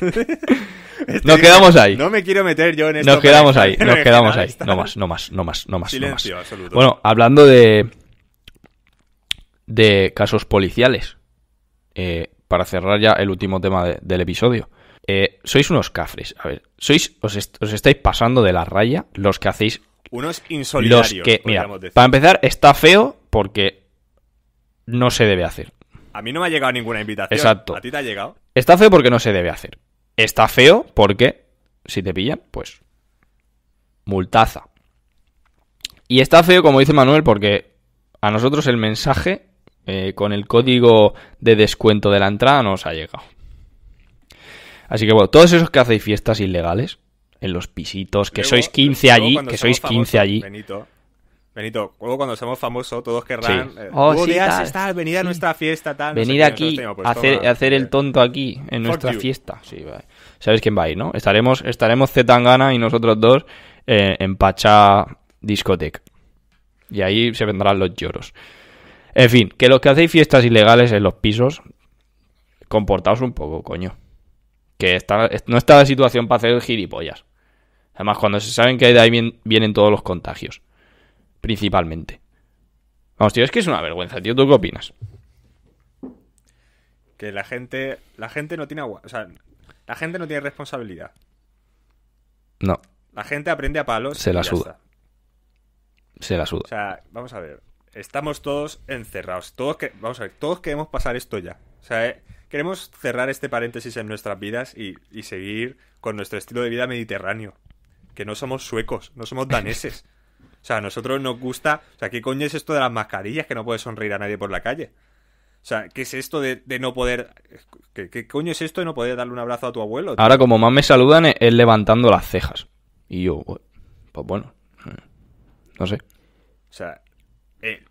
Este nos quedamos ahí. No me quiero meter yo en esto. Nos quedamos ahí, nos quedamos ahí. No más, no más, no más, no más. Silencio no más. Absoluto. Bueno, hablando de de casos policiales, eh, para cerrar ya el último tema de, del episodio, eh, sois unos cafres. A ver, sois os, est os estáis pasando de la raya los que hacéis. Unos insolidarios. Los que, mira, decir. Para empezar, está feo porque no se debe hacer. A mí no me ha llegado ninguna invitación. Exacto. ¿A ti te ha llegado? Está feo porque no se debe hacer. Está feo porque si te pillan, pues multaza. Y está feo, como dice Manuel, porque a nosotros el mensaje eh, con el código de descuento de la entrada no nos ha llegado. Así que bueno, todos esos que hacéis fiestas ilegales en los pisitos, que luego, sois quince allí, que sois quince famosos, allí... Benito. Benito, luego cuando seamos famosos todos querrán... Sí. Eh, oh, sí, tal, estar, venir a sí. nuestra fiesta, tal... Venir no sé aquí, temas, pues, hacer, hacer el tonto aquí, en Fuck nuestra you. Fiesta. Sí, vale. ¿Sabes quién va a ir, no? Estaremos, estaremos C. Tangana y nosotros dos eh, en Pachá Discoteca. Y ahí se vendrán los lloros. En fin, que los que hacéis fiestas ilegales en los pisos, comportaos un poco, coño. Que está, no está la situación para hacer gilipollas. Además, cuando se saben que de ahí vienen todos los contagios. Principalmente. Vamos, tío, es que es una vergüenza, tío. ¿Tú qué opinas? Que la gente... La gente no tiene agua... O sea, la gente no tiene responsabilidad. No. La gente aprende a palos. Se la suda. Se la suda. O sea, vamos a ver. Estamos todos encerrados. Todos que... Vamos a ver. Todos queremos pasar esto ya. O sea, eh, queremos cerrar este paréntesis en nuestras vidas y, y seguir con nuestro estilo de vida mediterráneo. Que no somos suecos. No somos daneses. O sea, a nosotros nos gusta... O sea, ¿qué coño es esto de las mascarillas que no puedes sonreír a nadie por la calle? O sea, ¿qué es esto de, de no poder... ¿Qué, ¿Qué coño es esto de no poder darle un abrazo a tu abuelo? Tío? Ahora, como más me saludan, es levantando las cejas. Y yo, pues bueno... No sé. O sea, eh,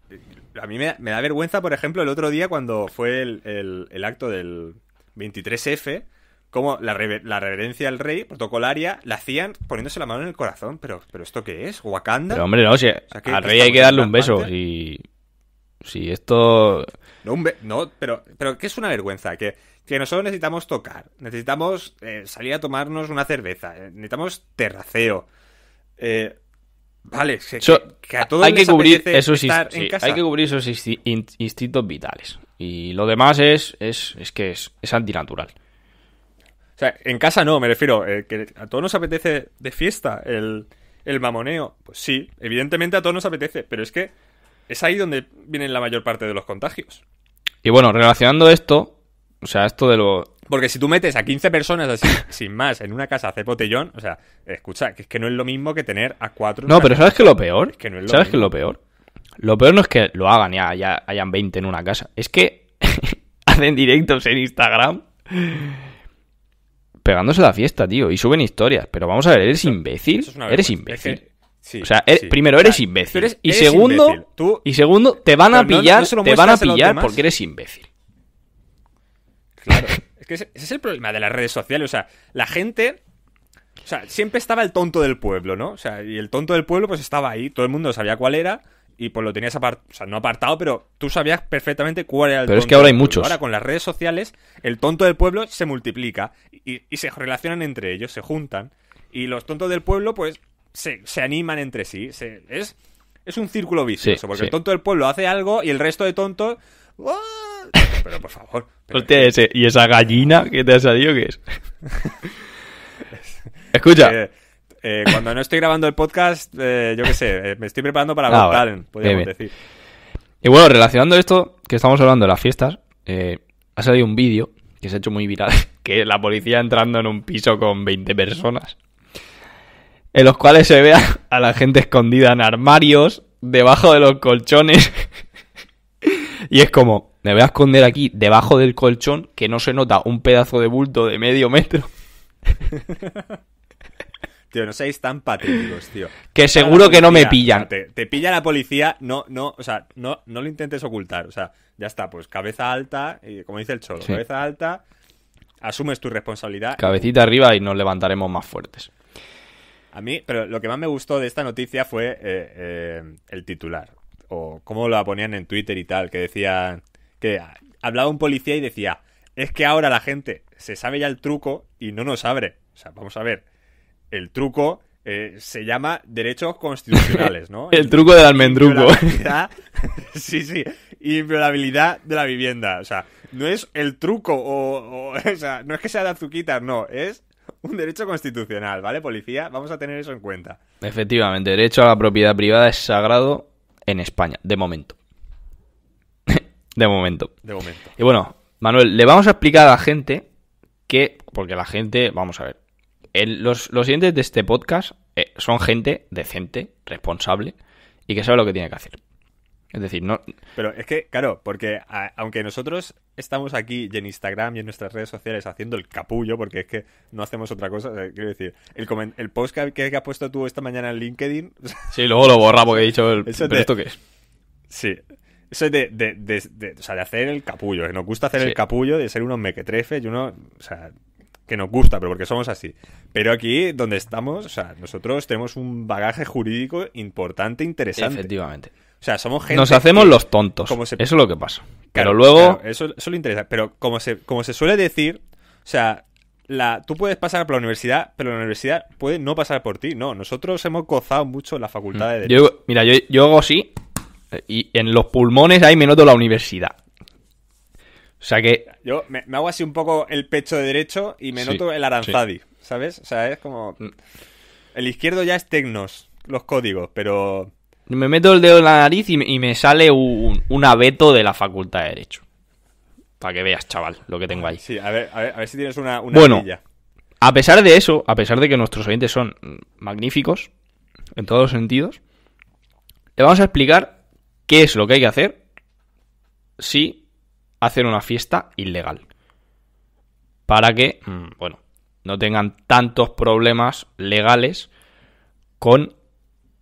a mí me, me da vergüenza, por ejemplo, el otro día cuando fue el, el, el acto del veintitrés efe... Como la, rever la reverencia al rey, protocolaria, la hacían poniéndose la mano en el corazón. Pero, ¿pero esto qué es? ¿Wakanda? Pero hombre, no, o sea, o sea, al rey hay que darle un beso. Si, si esto... No, un be no pero, pero que es una vergüenza. Que, que nosotros necesitamos tocar. Necesitamos eh, salir a tomarnos una cerveza. Eh, necesitamos terraceo. Eh, vale, que, so, que a todos hay que les cubrir esos estar sí, en casa. Hay que cubrir esos instintos vitales. Y lo demás es, es, es que es, es antinatural. O sea, en casa no, me refiero, eh, que a todos nos apetece de fiesta el, el mamoneo. Pues sí, evidentemente a todos nos apetece, pero es que es ahí donde vienen la mayor parte de los contagios. Y bueno, relacionando esto, o sea, esto de lo... Porque si tú metes a quince personas así, sin más, en una casa a hacer botellón, o sea, escucha, que es que no es lo mismo que tener a cuatro... No, pero ¿sabes qué es lo peor? Es que no es lo ¿Sabes qué es lo peor? Lo peor no es que lo hagan y haya, hayan veinte en una casa, es que hacen directos en Instagram... pegándose la fiesta, tío, y suben historias. Pero vamos a ver, ¿eres imbécil? Es eres imbécil. Es que, sí, o sea, er, sí, primero, eres imbécil. Eres, y, eres segundo, imbécil. Tú, y segundo, te van a pillar, no, no te van a pillar a porque eres imbécil. Claro, es que ese, ese es el problema de las redes sociales. O sea, la gente... O sea, siempre estaba el tonto del pueblo, ¿no? O sea, y el tonto del pueblo pues estaba ahí. Todo el mundo sabía cuál era y pues lo tenías apartado. O sea, no apartado, pero tú sabías perfectamente cuál era el pero tonto. Pero es que ahora hay muchos. Ahora con las redes sociales, el tonto del pueblo se multiplica y, y se relacionan entre ellos, se juntan. Y los tontos del pueblo, pues, se, se animan entre sí. Se, es, es un círculo vicioso, sí, porque sí. El tonto del pueblo hace algo y el resto de tontos... ¡Oh! Pero por favor... Pero... Hostia, ese, ¿y esa gallina que te ha salido qué es? Escucha... Eh, Eh, cuando no estoy grabando el podcast, eh, yo qué sé, eh, me estoy preparando para ah, votar, vale. Podríamos bien, bien. decir. Y bueno, relacionando esto, que estamos hablando de las fiestas, eh, ha salido un vídeo que se ha hecho muy viral, que es la policía entrando en un piso con veinte personas, en los cuales se ve a, a la gente escondida en armarios, debajo de los colchones, y es como, me voy a esconder aquí, debajo del colchón, que no se nota un pedazo de bulto de medio metro. Tío, no seáis tan patéticos, tío. Que seguro policía, que no me pillan. No, te, te pilla la policía, no, no, o sea, no, no lo intentes ocultar. O sea, ya está, pues cabeza alta, y como dice el Cholo, sí. cabeza alta, asumes tu responsabilidad. Cabecita y... arriba y nos levantaremos más fuertes. A mí, pero lo que más me gustó de esta noticia fue eh, eh, el titular. O cómo lo ponían en Twitter y tal, que decía... Que hablaba un policía y decía, es que ahora la gente se sabe ya el truco y no nos abre. O sea, vamos a ver, el truco eh, se llama derechos constitucionales, ¿no? El truco del almendruco. Sí, sí, inviolabilidad de la vivienda. O sea, no es el truco o... O, o sea, no es que sea de azuquitas, no, es... Un derecho constitucional, ¿vale, policía? Vamos a tener eso en cuenta. Efectivamente, derecho a la propiedad privada es sagrado en España, de momento. de momento. De momento. Y bueno, Manuel, le vamos a explicar a la gente que... Porque la gente... Vamos a ver. El, los, los oyentes de este podcast eh, son gente decente, responsable y que sabe lo que tiene que hacer. Es decir, no... Pero es que, claro, porque a, aunque nosotros estamos aquí y en Instagram y en nuestras redes sociales haciendo el capullo, porque es que no hacemos otra cosa, o sea, quiero decir, el, el post que, que has puesto tú esta mañana en LinkedIn... Sí, luego lo borra porque he dicho, el, ¿pero de, esto qué es? Sí, eso de, de, de, de, o sea, de hacer el capullo, que nos gusta hacer sí. el capullo, de ser unos mequetrefes y uno... O sea, que nos gusta, pero porque somos así. Pero aquí, donde estamos, o sea, nosotros tenemos un bagaje jurídico importante, interesante. Efectivamente. O sea, somos gente... Nos hacemos que, los tontos. Como se... Eso es lo que pasa. Claro, pero luego... Claro, eso, eso le interesa. Pero como se, como se suele decir, o sea, la, tú puedes pasar por la universidad, pero la universidad puede no pasar por ti. No, nosotros hemos gozado mucho la facultad de Derecho. Yo, mira, yo, yo hago así y en los pulmones ahí me noto la universidad. O sea que... Yo me, me hago así un poco el pecho de derecho y me sí, noto el Aranzadi, sí. ¿sabes? O sea, es como... El izquierdo ya es Tecnos, los códigos, pero... Me meto el dedo en la nariz y me, y me sale un, un abeto de la Facultad de Derecho. Para que veas, chaval, lo que tengo ahí. Sí, a ver, a ver, a ver si tienes una... una bueno, pilla. A pesar de eso, a pesar de que nuestros oyentes son magníficos, en todos los sentidos, le vamos a explicar qué es lo que hay que hacer si hacen una fiesta ilegal. Para que, bueno, no tengan tantos problemas legales con...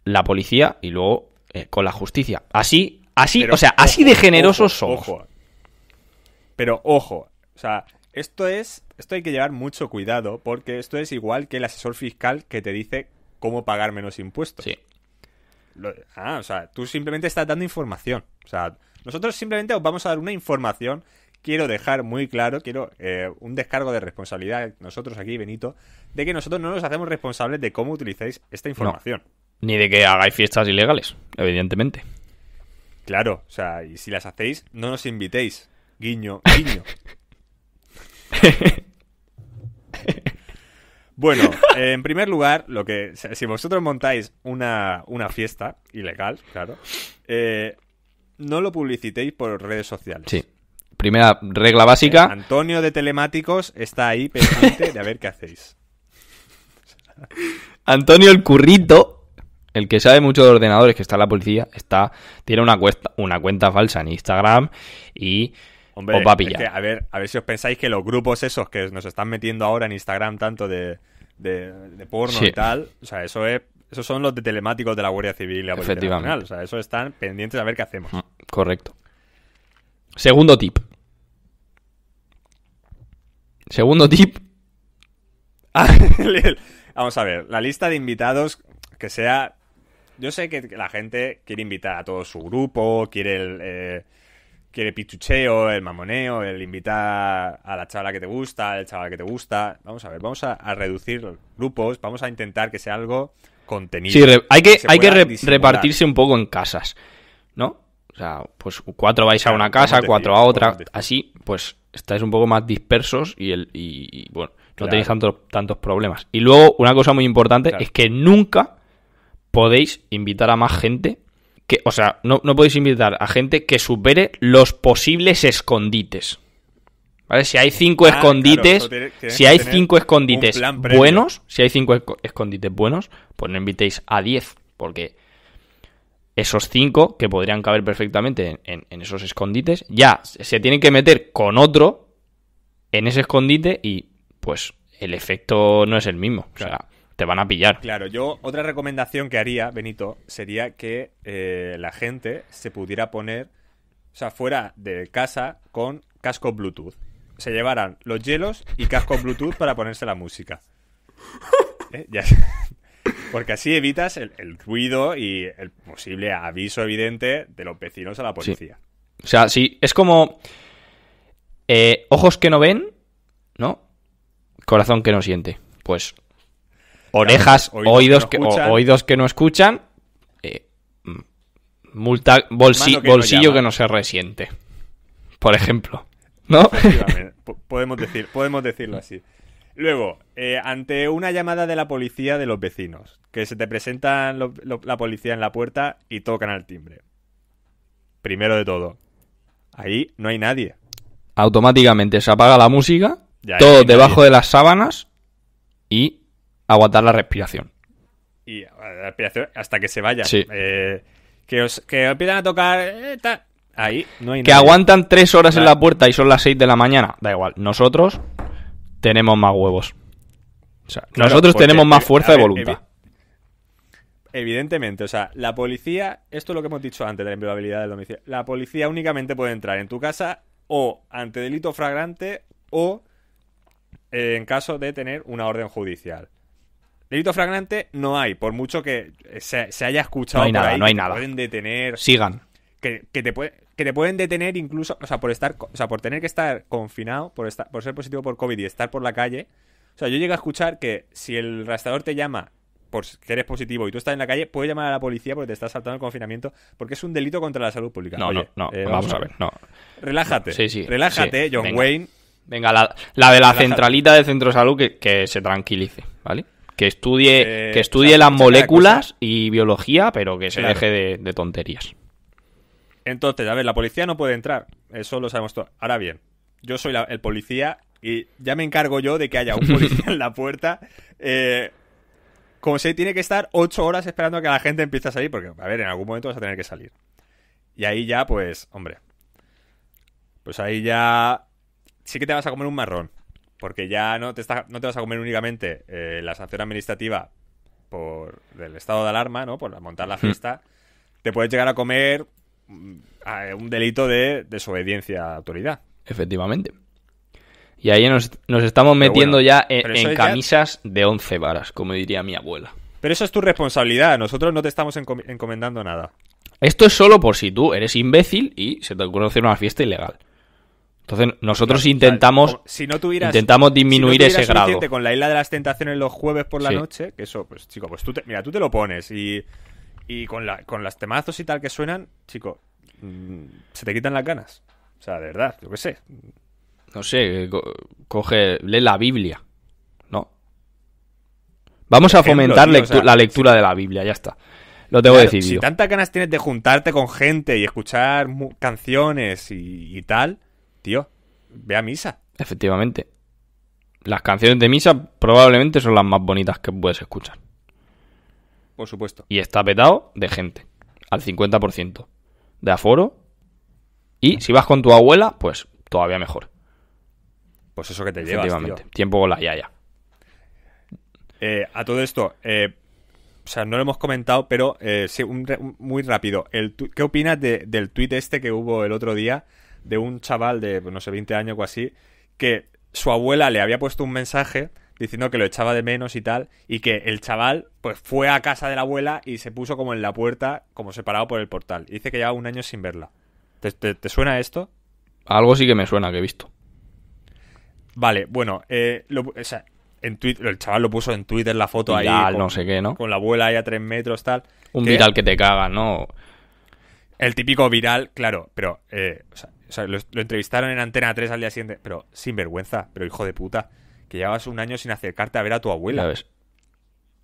la policía y luego eh, con la justicia. Así, así, pero, o sea, ojo, así de generosos somos. Ojo. Pero ojo, o sea, esto es, esto hay que llevar mucho cuidado porque esto es igual que el asesor fiscal que te dice cómo pagar menos impuestos. Sí. Lo, ah, o sea, tú simplemente estás dando información. O sea, nosotros simplemente os vamos a dar una información. Quiero dejar muy claro, quiero eh, un descargo de responsabilidad, nosotros aquí, Benito, de que nosotros no nos hacemos responsables de cómo utilicéis esta información. No. Ni de que hagáis fiestas ilegales, evidentemente. Claro, o sea, y si las hacéis, no nos invitéis. Guiño, guiño. Bueno, eh, en primer lugar, lo que si vosotros montáis una, una fiesta ilegal, claro, eh, no lo publicitéis por redes sociales. Sí, primera regla básica. Eh, Antonio de Telemáticos está ahí pendiente de a ver qué hacéis. Antonio el Currito. El que sabe mucho de ordenadores, que está la policía, está tiene una, cuesta, una cuenta falsa en Instagram y hombre, os va a pillar. Es que, a ver, a ver si os pensáis que los grupos esos que nos están metiendo ahora en Instagram tanto de, de, de porno sí. y tal, o sea, eso es, esos son los de telemáticos de la Guardia Civil y la Policía Nacional. O sea, eso están pendientes a ver qué hacemos. Correcto. Segundo tip. Segundo tip. Vamos a ver, la lista de invitados que sea... Yo sé que la gente quiere invitar a todo su grupo, quiere el eh, quiere pichucheo, el mamoneo, el invitar a la chavala que te gusta, el chaval que te gusta. Vamos a ver, vamos a, a reducir los grupos, vamos a intentar que sea algo contenido. Sí, re- hay que, que hay que re- repartirse un poco en casas, ¿no? O sea, pues cuatro vais claro, a una casa, cuatro digo, a otra, así pues estáis un poco más dispersos y, el, y, y bueno, no claro. tenéis tanto, tantos problemas. Y luego una cosa muy importante claro. es que nunca... podéis invitar a más gente que, o sea, no, no podéis invitar a gente que supere los posibles escondites, ¿vale? Si hay cinco ah, escondites, claro, si hay cinco escondites buenos, si hay cinco esc- escondites buenos, pues no invitéis a diez, porque esos cinco que podrían caber perfectamente en, en, en esos escondites, ya se tienen que meter con otro en ese escondite y pues el efecto no es el mismo, claro. O sea, te van a pillar. Claro, yo otra recomendación que haría, Benito, sería que eh, la gente se pudiera poner, o sea, fuera de casa con casco Bluetooth. Se llevaran los hielos y casco Bluetooth para ponerse la música. ¿Eh? Ya. Porque así evitas el, el ruido y el posible aviso evidente de los vecinos a la policía. Sí. O sea, sí, es como eh, ojos que no ven, ¿no? Corazón que no siente. Pues orejas, claro, oídos, oídos, que no que, o, oídos que no escuchan, eh, multa, bolsi, que bolsillo no que no se resiente, por ejemplo. ¿No? Podemos decir, podemos decirlo así. Luego, eh, ante una llamada de la policía de los vecinos, que se te presentan lo, lo, la policía en la puerta y tocan al timbre. Primero de todo, ahí no hay nadie. Automáticamente se apaga la música, ya, todo debajo nadie. De las sábanas y aguantar la respiración. Y la respiración hasta que se vaya. Sí. Eh, que, os, que os pidan a tocar... Eh, ta. Ahí no hay que nadie. Aguantan tres horas claro. en la puerta y son las seis de la mañana. Da igual, nosotros... tenemos más huevos. O sea, claro, nosotros porque, tenemos más fuerza ver, de voluntad. Evi- evidentemente, o sea, la policía, esto es lo que hemos dicho antes de la inviolabilidad del domicilio, la policía únicamente puede entrar en tu casa o ante delito flagrante o eh, en caso de tener una orden judicial. Delito flagrante no hay, por mucho que se, se haya escuchado no hay por nada, ahí, no hay nada. Pueden detener. Sigan. Que, que te pueden... Que te pueden detener incluso, o sea, por estar, o sea, por tener que estar confinado, por estar, por ser positivo por COVID y estar por la calle. O sea, yo llegué a escuchar que si el rastreador te llama por que eres positivo y tú estás en la calle, puedes llamar a la policía porque te estás saltando el confinamiento, porque es un delito contra la salud pública. No, Oye, no, no, eh, vamos, vamos a ver, no. Relájate, sí, sí, relájate, sí, John venga. Wayne. Venga, la, la de la relájate. Centralita del centro de salud que, que se tranquilice, ¿vale? Que estudie, eh, que estudie o sea, las moléculas y biología, pero que se claro. deje de, de tonterías. Entonces, a ver, la policía no puede entrar, eso lo sabemos todos. Ahora bien, yo soy la, el policía y ya me encargo yo de que haya un policía en la puerta. Eh, como se tiene que estar ocho horas esperando a que la gente empiece a salir, porque, a ver, en algún momento vas a tener que salir. Y ahí ya, pues, hombre, pues ahí ya sí que te vas a comer un marrón, porque ya no te, está, no te vas a comer únicamente eh, la sanción administrativa por el estado de alarma, ¿no? Por montar la fiesta. Te puedes llegar a comer... un delito de desobediencia a la autoridad. Efectivamente. Y ahí nos, nos estamos metiendo bueno, ya en, en camisas ya... de once varas, como diría mi abuela. Pero eso es tu responsabilidad, nosotros no te estamos encom- encomendando nada. Esto es solo por si tú eres imbécil y se te ocurre hacer una fiesta ilegal. Entonces nosotros claro, intentamos claro. Si no tuvieras, intentamos disminuir si no ese grado. Con la Isla de las Tentaciones los jueves por la sí. noche, que eso, pues chico, pues tú te, mira, tú te lo pones y... Y con, la, con las temazos y tal que suenan, chico, se te quitan las ganas. O sea, de verdad, yo qué sé. No sé, co- coge, lee la Biblia, ¿no? Vamos a fomentar ejemplo, tío, lectu- o sea, la lectura sí. de la Biblia, ya está. Lo tengo claro, decidido. Si tantas ganas tienes de juntarte con gente y escuchar mu- canciones y, y tal, tío, ve a misa. Efectivamente. Las canciones de misa probablemente son las más bonitas que puedes escuchar. Por supuesto. Y está petado de gente, al cincuenta por ciento de aforo. Y si vas con tu abuela, pues todavía mejor. Pues eso que te llevas, tío. Tiempo con la yaya. Eh, a todo esto, eh, o sea, no lo hemos comentado, pero eh, sí, un, un, muy rápido. El tu- ¿Qué opinas de, del tuit este que hubo el otro día de un chaval de, no sé, veinte años o así, que su abuela le había puesto un mensaje... diciendo que lo echaba de menos y tal, y que el chaval pues fue a casa de la abuela y se puso como en la puerta, como separado por el portal? Y dice que lleva un año sin verla. ¿Te, te, te suena esto? Algo sí que me suena, que he visto. Vale, bueno, eh, lo, o sea, en Twitter, el chaval lo puso en Twitter la foto viral, ahí. Con, no sé qué, ¿no? Con la abuela ahí a tres metros, tal. Un que, viral que te caga, ¿no? El típico viral, claro, pero... Eh, o sea, o sea lo, lo entrevistaron en Antena tres al día siguiente, pero sin vergüenza, pero hijo de puta. Que llevabas un año sin acercarte a ver a tu abuela. Ya ves.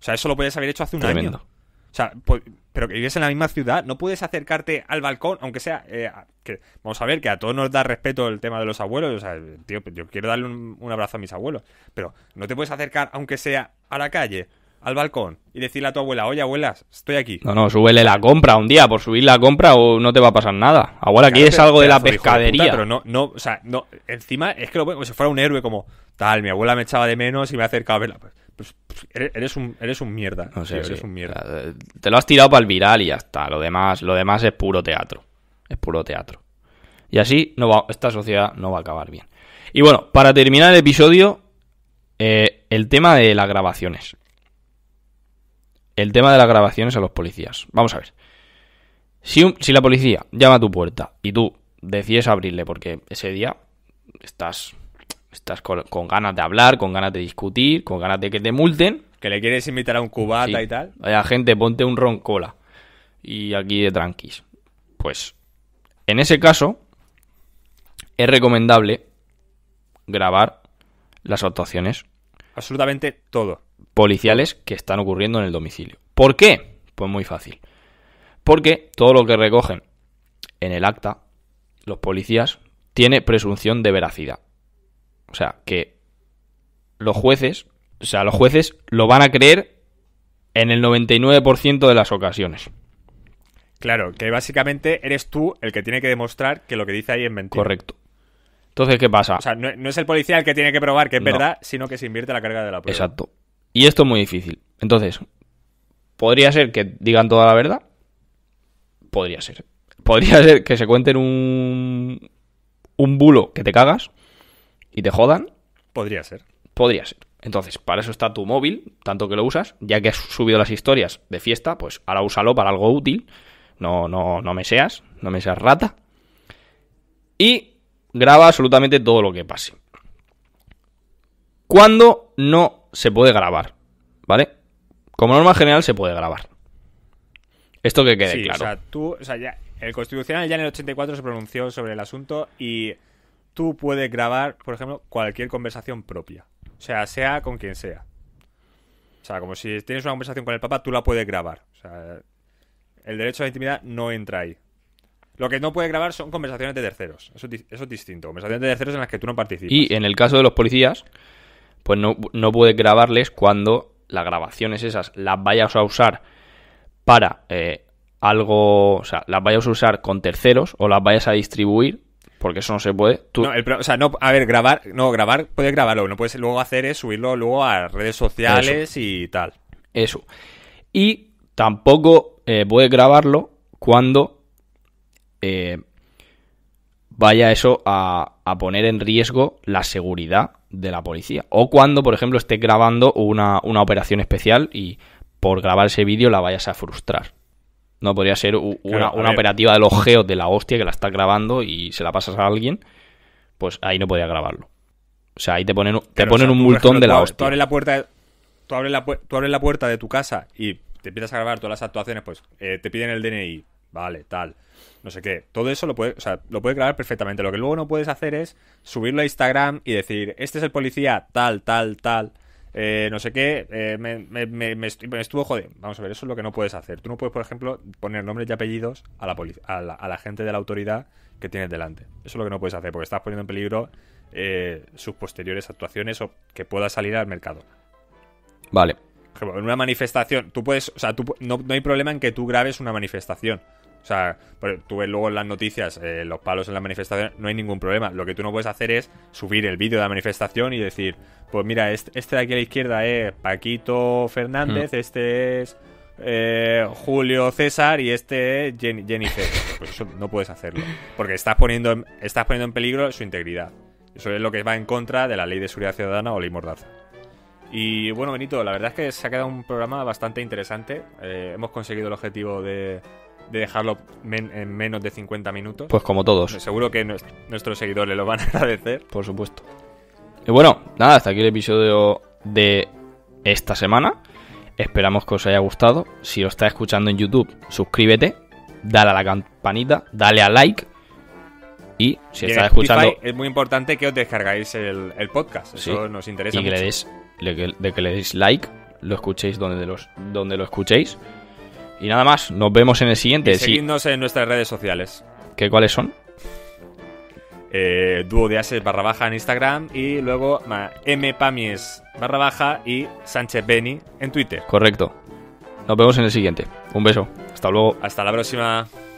O sea, eso lo podías haber hecho hace un Tremendo. año. O sea, po- pero que vives en la misma ciudad, no puedes acercarte al balcón, aunque sea... Eh, a, que, vamos a ver, que a todos nos da respeto el tema de los abuelos. O sea, tío, yo quiero darle un, un abrazo a mis abuelos. Pero no te puedes acercar, aunque sea a la calle, al balcón, y decirle a tu abuela, oye, abuelas, estoy aquí. No, no, súbele la compra un día, por subir la compra o no te va a pasar nada. Abuela, claro, ¿quieres algo de la pescadería? De puta, pero no, no, o sea, no, encima es que lo, como si fuera un héroe, como, tal, mi abuela me echaba de menos y me ha acercado a verla. Pues, eres un, eres un mierda. No sé, tío, eres sí. un mierda. O sea, te lo has tirado para el viral y ya está. Lo demás, lo demás es puro teatro. Es puro teatro. Y así no va, esta sociedad no va a acabar bien. Y bueno, para terminar el episodio, eh, el tema de las grabaciones. El tema de las grabaciones a los policías. Vamos a ver. Si, un, si la policía llama a tu puerta y tú decides abrirle porque ese día estás... Estás con, con ganas de hablar, con ganas de discutir, con ganas de que te multen. Que le quieres invitar a un cubata sí. y tal. Vaya gente, ponte un ron cola. Y aquí de tranquis. Pues, en ese caso, es recomendable grabar las actuaciones. Absolutamente todo. Policiales que están ocurriendo en el domicilio. ¿Por qué? Pues muy fácil. Porque todo lo que recogen en el acta, los policías, tiene presunción de veracidad. O sea, que los jueces, o sea, los jueces lo van a creer en el noventa y nueve por ciento de las ocasiones. Claro, que básicamente eres tú el que tiene que demostrar que lo que dice ahí es mentira. Correcto. Entonces, ¿qué pasa? O sea, no, no es el policía el que tiene que probar que es no. verdad, sino que se invierte la carga de la prueba. Exacto. Y esto es muy difícil. Entonces, ¿podría ser que digan toda la verdad? Podría ser. Podría ser que se cuenten un, un bulo que te cagas. ¿Y te jodan? Podría ser. Podría ser. Entonces, para eso está tu móvil, tanto que lo usas. Ya que has subido las historias de fiesta, pues ahora úsalo para algo útil. No, no, no me seas, no me seas rata. Y graba absolutamente todo lo que pase. ¿Cuándo no se puede grabar? ¿Vale? Como norma general se puede grabar. Esto que quede sí, claro. O sea, tú, o sea, ya, el Constitucional ya en el ochenta y cuatro se pronunció sobre el asunto y... Tú puedes grabar, por ejemplo, cualquier conversación propia. O sea, sea con quien sea. O sea, como si tienes una conversación con el Papa, tú la puedes grabar. O sea, el derecho a la intimidad no entra ahí. Lo que no puede grabar son conversaciones de terceros. Eso, eso es distinto. Conversaciones de terceros en las que tú no participas. Y en el caso de los policías, pues no, no puedes grabarles cuando las grabaciones esas las vayas a usar para eh, algo... O sea, las vayas a usar con terceros o las vayas a distribuir. Porque eso no se puede. Tú... No, el, o sea, no, a ver, grabar, no, grabar, puedes grabarlo, no puedes luego hacer es subirlo luego a redes sociales eso. Y tal. Eso. Y tampoco eh, puedes grabarlo cuando eh, vaya eso a, a poner en riesgo la seguridad de la policía. O cuando, por ejemplo, estés grabando una, una operación especial y por grabar ese vídeo la vayas a frustrar. No podría ser una, claro, una operativa de los geos de la hostia que la estás grabando y se la pasas a alguien, pues ahí no podía grabarlo. O sea, ahí te ponen, te claro, ponen o sea, un multón ejemplo, de la tú, hostia. Tú abres la, puerta de, tú, abres la, tú abres la puerta de tu casa y te empiezas a grabar todas las actuaciones, pues eh, te piden el D N I, vale, tal, no sé qué. Todo eso lo puedes, o sea, lo puedes grabar perfectamente. Lo que luego no puedes hacer es subirlo a Instagram y decir, este es el policía, tal, tal, tal. Eh, no sé qué, eh, me, me, me, me estuvo jodiendo. Vamos a ver, eso es lo que no puedes hacer. Tú no puedes, por ejemplo, poner nombres y apellidos a la, polic- a la, a la gente de la autoridad que tienes delante. Eso es lo que no puedes hacer, porque estás poniendo en peligro eh, sus posteriores actuaciones o que pueda salir al mercado. Vale. Por ejemplo, en una manifestación, tú puedes, o sea, tú, no, no hay problema en que tú grabes una manifestación. O sea, tú ves luego en las noticias eh, los palos en la manifestación, no hay ningún problema. Lo que tú no puedes hacer es subir el vídeo de la manifestación y decir, pues mira, este, este de aquí a la izquierda es Paquito Fernández, mm. este es eh, Julio César y este es Jenny, Jennifer. Pues eso no puedes hacerlo, porque estás poniendo, en, estás poniendo en peligro su integridad. Eso es lo que va en contra de la Ley de Seguridad Ciudadana o Ley Mordaza. Y bueno, Benito, la verdad es que se ha quedado un programa bastante interesante. Eh, hemos conseguido el objetivo de... de dejarlo men- en menos de cincuenta minutos. Pues como todos. Seguro que n- nuestros seguidores lo van a agradecer. Por supuesto. Y bueno, nada, hasta aquí el episodio de esta semana. Esperamos que os haya gustado. Si os está escuchando en YouTube, suscríbete, dale a la campanita, dale a like. Y si estáis escuchando... Es muy importante que os descargáis el, el podcast. Eso sí, nos interesa y que mucho. Le des, le, de que le deis like, lo escuchéis donde, los, donde lo escuchéis. Y nada más, nos vemos en el siguiente. Y seguidnos sí. en nuestras redes sociales. ¿Qué, ¿Cuáles son? Eh, Dúo de Ases barra baja en Instagram y luego mpamies barra baja y Sánchez Beni en Twitter. Correcto. Nos vemos en el siguiente. Un beso. Hasta luego. Hasta la próxima.